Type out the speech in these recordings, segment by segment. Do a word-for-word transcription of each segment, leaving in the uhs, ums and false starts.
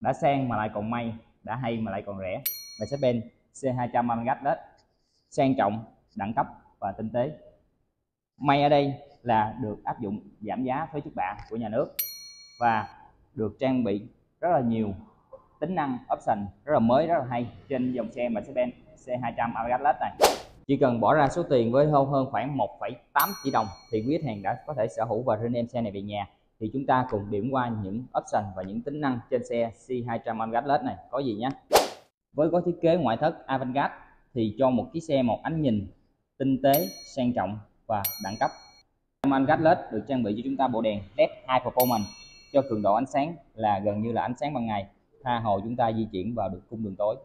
đã sang mà lại còn may, đã hay mà lại còn rẻ. Mercedes-Benz C hai trăm Avantgarde sang trọng, đẳng cấp và tinh tế. May ở đây là được áp dụng giảm giá thuế trước bạ của nhà nước và được trang bị rất là nhiều tính năng option rất là mới, rất là hay trên dòng xe Mercedes-Benz C hai trăm Avantgarde này. Chỉ cần bỏ ra số tiền với hơn hơn khoảng một phẩy tám tỷ đồng thì quý khách hàng đã có thể sở hữu và rinh em xe này về nhà. Thì chúng ta cùng điểm qua những option và những tính năng trên xe C hai trăm Avantgarde này có gì nhé. Với gói thiết kế ngoại thất Avantgarde thì cho một chiếc xe một ánh nhìn tinh tế, sang trọng và đẳng cấp. Avantgarde led được trang bị cho chúng ta bộ đèn led High Performance cho cường độ ánh sáng là gần như là ánh sáng ban ngày, tha hồ chúng ta di chuyển vào được cung đường tối.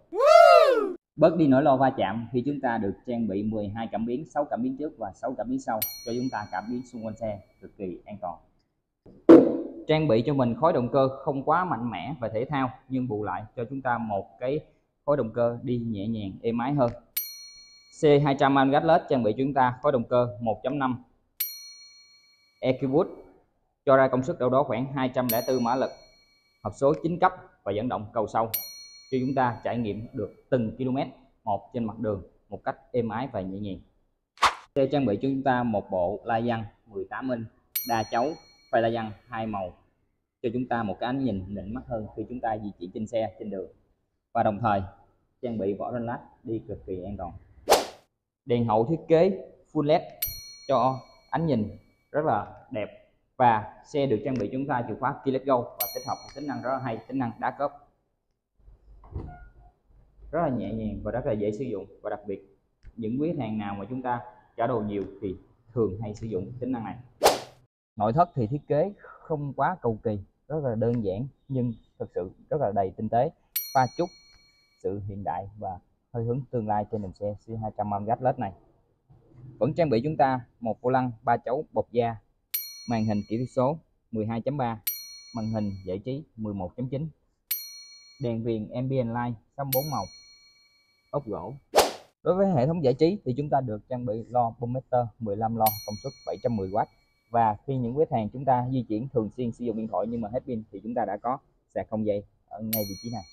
Bớt đi nỗi lo va chạm khi chúng ta được trang bị mười hai cảm biến, sáu cảm biến trước và sáu cảm biến sau cho chúng ta cảm biến xung quanh xe cực kỳ an toàn. Trang bị cho mình khối động cơ không quá mạnh mẽ và thể thao, nhưng bù lại cho chúng ta một cái khối động cơ đi nhẹ nhàng, êm ái hơn. C hai trăm Avantgarde led trang bị cho chúng ta khối động cơ một chấm năm EcoBoost cho ra công suất đâu đó khoảng hai trăm lẻ tư mã lực, hộp số chín cấp và dẫn động cầu sâu cho chúng ta trải nghiệm được từng km một trên mặt đường một cách êm ái và nhẹ nhàng. Xe trang bị cho chúng ta một bộ la giăng mười tám inch đa chấu, phanh la giăng hai màu cho chúng ta một cái ánh nhìn nịnh mắt hơn khi chúng ta di chuyển trên xe trên đường, và đồng thời trang bị vỏ Runflat đi cực kỳ an toàn. Đèn hậu thiết kế full led cho ánh nhìn rất là đẹp, và xe được trang bị chúng ta chìa khóa key let go và tích hợp một tính năng rất là hay, tính năng đá cốp rất là nhẹ nhàng và rất là dễ sử dụng. Và đặc biệt những quý khách hàng nào mà chúng ta trả đồ nhiều thì thường hay sử dụng tính năng này. Nội thất thì thiết kế không quá cầu kỳ, rất là đơn giản nhưng thực sự rất là đầy tinh tế, pha chút sự hiện đại và hơi hướng tương lai trên dòng xe C hai trăm Avantgarde led này. Vẫn trang bị chúng ta một vô lăng ba chấu bọc da, màn hình kỹ thuật số mười hai chấm ba, màn hình giải trí mười một chấm chín, đèn viền ambient light sáu mươi bốn màu, ốp gỗ. Đối với hệ thống giải trí thì chúng ta được trang bị lo Pometer mười lăm lo công suất bảy trăm mười oát, và khi những khách hàng chúng ta di chuyển thường xuyên sử dụng điện thoại nhưng mà hết pin thì chúng ta đã có sạc không dây ở ngay vị trí này.